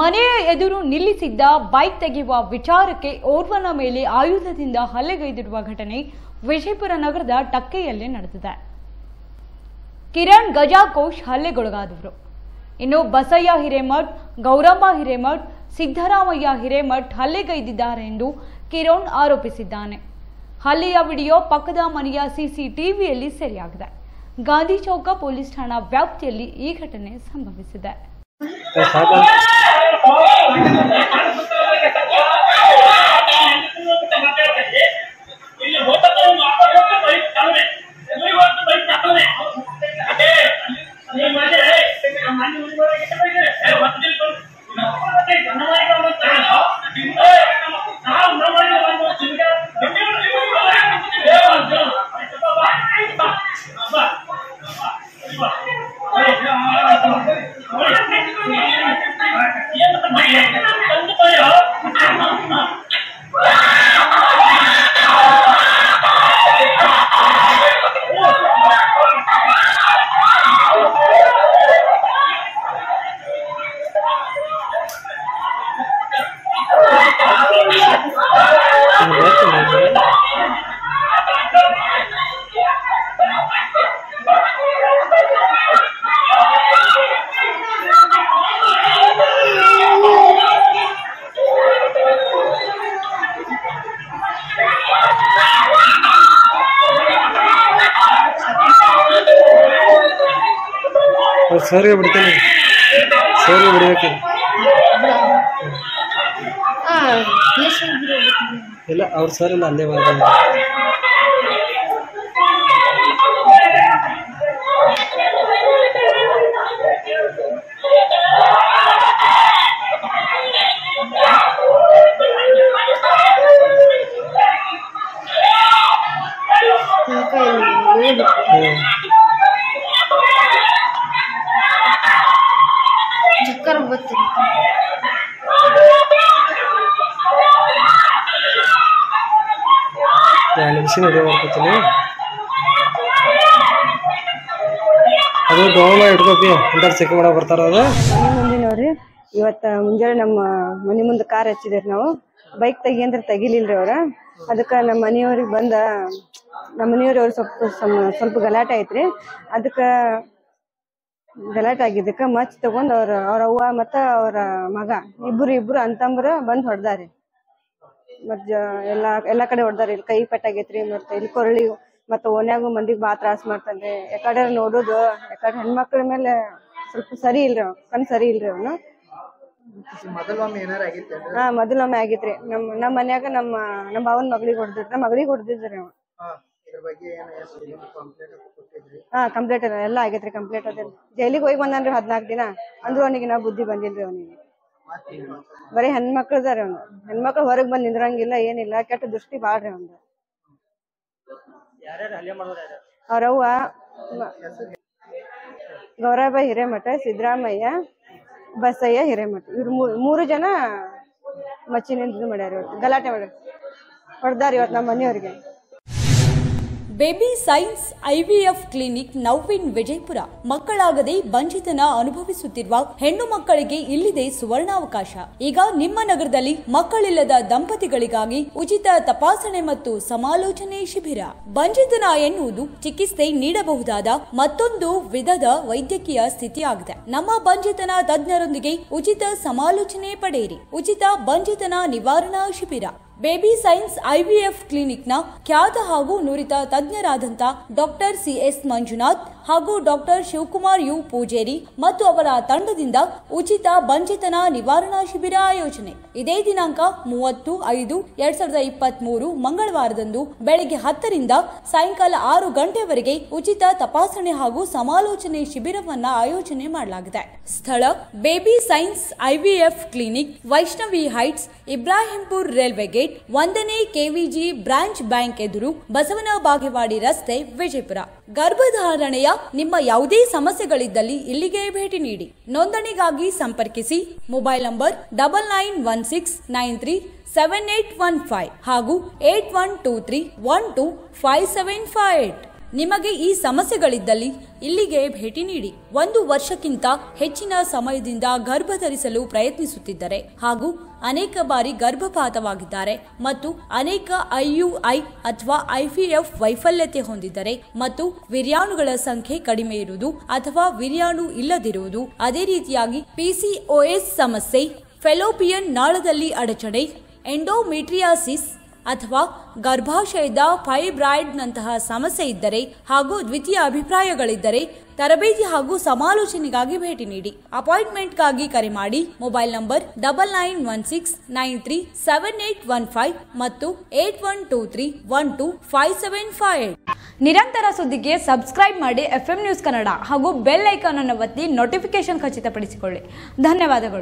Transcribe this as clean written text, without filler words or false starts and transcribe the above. ಮನೆ ಎದುರು ನಿಲ್ಲಿಸಿದ್ದ ಬೈಕ್ ತೆಗೆಯುವ ವಿಚಾರಕ್ಕೆ ಓರ್ವನ ಮೇಲೆ ಆಯುಧದಿಂದ ಹಲ್ಲೆಗೈದಿರುವ ಘಟನೆ ವಿಜಯಪುರ ನಗರದ ಟಕ್ಕೆಯಲ್ಲೇ ನಡೆದಿದೆ. ಕಿರಣ್ ಗಜಾಕೋಶ್ ಹಲ್ಲೆಗೊಳಗಾದವರು. ಇನ್ನು ಬಸಯ್ಯ ಹಿರೇಮಠ್, ಗೌರಮ್ಮ ಹಿರೇಮಠ್, ಸಿದ್ದರಾಮಯ್ಯ ಹಿರೇಮಠ್ ಹಲ್ಲೆಗೈದಿದ್ದಾರೆ ಎಂದು ಕಿರಣ್ ಆರೋಪಿಸಿದ್ದಾನೆ. ಹಲ್ಲೆಯ ವಿಡಿಯೋ ಪಕ್ಕದ ಮನೆಯ ಸಿಸಿಟಿವಿಯಲ್ಲಿ ಸೆರೆಯಾಗಿದೆ. ಗಾಂಧಿ ಚೌಕ ಪೊಲೀಸ್ ಠಾಣಾ ವ್ಯಾಪ್ತಿಯಲ್ಲಿ ಈ ಘಟನೆ ಸಂಭವಿಸಿದೆ. और सर लाने वाले झक्कर ಅದು ಗೌರವ ಇಟ್ಕೋತೀವಿ ಇಂಟರ್ ಚೆಕ್ ಮಾಡೋ ಬರ್ತಾರವ್ರು ಮುಂದಿನವ್ರಿ. ಇವತ್ತ ಮುಂಜಾನೆ ನಮ್ಮ ಮನೆ ಮುಂದೆ ಕಾರ್ ಹಚ್ಚಿದೇವ್ರಿ ನಾವು. ಬೈಕ್ ತೆಗಿ ಅಂದ್ರೆ ತೆಗಿಲಿಲ್ರಿ ಅವ್ರ. ಅದಕ್ಕ ನಮ್ಮ ಮನೆಯವ್ರಿಗೆ ಬಂದ ನಮ್ಮ ಮನೆಯವ್ರವ್ರು ಸ್ವಲ್ಪ ಗಲಾಟೆ ಐತ್ರಿ. ಅದಕ್ಕ ಗಲಾಟೆ ಆಗಿದ್ದಕ್ಕ ಮಚ್ ತಗೊಂಡ್ ಅವ್ರ ಅವ್ವ ಮತ್ತ ಅವ್ರ ಮಗ ಇಬ್ರು ಅಂತಂಬ್ರ ಬಂದ್ ಹೊಡ್ದಾರಿ. ಮತ್ ಎಲ್ಲಾ ಕಡೆ ಹೊಡ್ದಾರ. ಇಲ್ಲಿ ಕೈ ಪೆಟ್ಟಾಗೈತ್ರಿ, ಮತ್ತೆ ಇಲ್ಲಿ ಕೊರಳಿ, ಮತ್ತ ಓನ್ಯಾಗು ಮಂದಿಗ್ ಬಾ ತ್ರಾಸ ಮಾಡ್ತಾನ್ರಿ. ಯಾಕಡೆ ನೋಡುದು, ಯಾಕಡೆ ಹೆಣ್ಮಕ್ಳ ಮೇಲೆ ಸ್ವಲ್ಪ ಸರಿ ಇಲ್ರಿ, ಕಣ್ ಸರಿ ಇಲ್ರಿ ಅವ್ನು. ಹಾ, ಮೊದಲೊಮ್ಮೆ ಆಗಿತ್ರಿ. ನಮ್ ಮನ್ಯಾಗ ನಮ್ ಅವನ್ ಮಗಳಿಗೆ ಹೊಡ್ದಿದ್ರ, ಮಗಳಿಗೆ ಹೊಡ್ದಿದ್ರಿ ಅವ್. ಹಾ, ಕಂಪ್ಲೇಂಟ್ ಎಲ್ಲಾ ಆಗೇತ್ರಿ. ಕಂಪ್ಲೇಂಟ್ ಅದ ಜೈಲಿಗೆ ಹೋಗಿ ಬಂದನ್ರಿ 14 ದಿನ. ಅಂದ್ರು ಅವನಿಗೆ ನಾ ಬುದ್ಧಿ ಬಂದಿಲ್ರಿ. ಅವನಿಗೆ ಬರೀ ಹೆಣ್ಮಕ್ಳದಾರ ಅವ್ನು. ಹೆಣ್ಮಕ್ಳು ಹೊರಗ್ ಬಂದ್ ನಿಂದ್ರಂಗಿಲ್ಲ, ಏನಿಲ್ಲ. ಕೆಟ್ಟ ದೃಷ್ಟಿ ಬಾಳ್ರಿ ಅವ್ನು. ಅವ್ರವ್ವ ಗೌರವಬಾಯಿ ಹಿರೇಮಠ, ಸಿದ್ದರಾಮಯ್ಯ, ಬಸಯ್ಯ ಹಿರೇಮಠ, ಇವ್ರ 3 ಜನ ಮಚ್ಚಿನಿಂದ ಇದು ಮಾಡ್ಯಾರ, ಗಲಾಟೆ ಹೊಡ್ದಾರ ಇವತ್ತು ನಮ್ಮ ಮನೆಯವ್ರಿಗೆ. Baby science IVF clinic now in Vijayapura. ಮಕ್ಕಳಾಗದೆ ಬಂಜಿತನ ಅನುಭವಿಸುತ್ತಿರುವ ಹೆಣ್ಣು ಮಕ್ಕಳಿಗೆ ಇಲ್ಲಿದೆ ಸುವರ್ಣಾವಕಾಶ. ಈಗ ನಿಮ್ಮ ನಗರದಲ್ಲಿ ಮಕ್ಕಳಿಲ್ಲದ ದಂಪತಿಗಳಿಗಾಗಿ ಉಚಿತ ತಪಾಸಣೆ ಮತ್ತು ಸಮಾಲೋಚನೆ ಶಿಬಿರ. ಬಂಜಿತನ ಎನ್ನುವುದು ಚಿಕಿತ್ಸೆ ನೀಡಬಹುದಾದ ಮತ್ತೊಂದು ವಿಧದ ವೈದ್ಯಕೀಯ ಸ್ಥಿತಿಯಾಗಿದೆ. ನಮ್ಮ ಬಂಜಿತನ ತಜ್ಞರೊಂದಿಗೆ ಉಚಿತ ಸಮಾಲೋಚನೆ ಪಡೆಯಿರಿ. ಉಚಿತ ಬಂಜಿತನ ನಿವಾರಣಾ ಶಿಬಿರ. ಬೇಬಿ ಸೈನ್ಸ್ ಐವಿಎಫ್ ಕ್ಲಿನಿಕ್ನ ಖ್ಯಾತ ಹಾಗೂ ನುರಿತ ತಜ್ಞರಾದಂಥ ಡಾಕ್ಟರ್ CS ಮಂಜುನಾಥ್ ಹಾಗೂ ಡಾಕ್ಟರ್ ಶಿವಕುಮಾರ್ ಪೂಜೇರಿ ಮತ್ತು ಅವರ ತಂಡದಿಂದ ಉಚಿತ ಬಂಜಿತನ ನಿವಾರಣಾ ಶಿಬಿರ ಆಯೋಜನೆ. ಇದೇ ದಿನಾಂಕ 30/5/2023 ಮಂಗಳವಾರದಂದು ಬೆಳಗ್ಗೆ 10 ಗಂಟೆಯಿಂದ ಸಾಯಂಕಾಲ 6 ಗಂಟೆವರೆಗೆ ಉಚಿತ ತಪಾಸಣೆ ಹಾಗೂ ಸಮಾಲೋಚನೆ ಶಿಬಿರವನ್ನ ಆಯೋಜನೆ ಮಾಡಲಾಗಿದೆ. ಸ್ಥಳ: baby science IVF clinic, Vaishnavi heights, Ibrahimpur railway gate, 1ನೇ KVG ಬ್ರಾಂಚ್ ಬ್ಯಾಂಕ್ ಎದುರು, ಬಸವನ ಬಾಗೇವಾಡಿ ರಸ್ತೆ, ವಿಜಯಪುರ. ಗರ್ಭಧಾರಣೆಯ ನಿಮ್ಮ ಯಾವುದೇ ಸಮಸ್ಯೆಗಳಿದ್ದಲ್ಲಿ ಇಲ್ಲಿಗೆ ಭೇಟಿ ನೀಡಿ. ನೋಂದಣಿಗಾಗಿ ಸಂಪರ್ಕಿಸಿ ಮೊಬೈಲ್ ನಂಬರ್ 9916937815 ಹಾಗೂ 8123125758. ನಿಮಗೆ ಈ ಸಮಸ್ಯೆಗಳಿದ್ದಲ್ಲಿ ಇಲ್ಲಿಗೆ ಭೇಟಿ ನೀಡಿ ಒಂದು ವರ್ಷಕ್ಕಿಂತ ಹೆಚ್ಚಿನ ಸಮಯದಿಂದ ಗರ್ಭ ಧರಿಸಲು ಪ್ರಯತ್ನಿಸುತ್ತಿದ್ದಾರೆ ಹಾಗೂ ಅನೇಕ ಬಾರಿ ಗರ್ಭಪಾತವಾಗಿದ್ದಾರೆ ಮತ್ತು ಅನೇಕ IUI ಅಥವಾ IVF ವೈಫಲ್ಯತೆ ಹೊಂದಿದ್ದಾರೆ ಮತ್ತು ವಿರ್ಯಾಣುಗಳ ಸಂಖ್ಯೆ ಕಡಿಮೆ ಇರುವುದು ಅಥವಾ ವಿರ್ಯಾಣು ಇಲ್ಲದಿರುವುದು ಅದೇ ರೀತಿಯಾಗಿ PCOS ಸಮಸ್ಯೆ ಫೆಲೋಪಿಯನ್ ನಾಳದಲ್ಲಿ ಅಡಚಣೆ ಎಂಡೋಮೆಟ್ರಿಯಾಸಿಸ್ अथवा गर्भाशयद फाइब्राइड नंतह समस्ये हागू द्वितीय अभिप्राय तरबेती हागू समालोचनेगागि भेटी नीडी अपॉइंटमेंट गागि करे माडी मोबाइल नंबर 9916937815 मत्तु 8123125758 निरंतर सुद्दिगे सब्सक्राइब माडी FM न्यूज़ कन्नड हागू बेल आइकन अन्न ओत्ति नोटिफिकेशन खचितपडिसिकोळ्ळि धन्यवादगळु।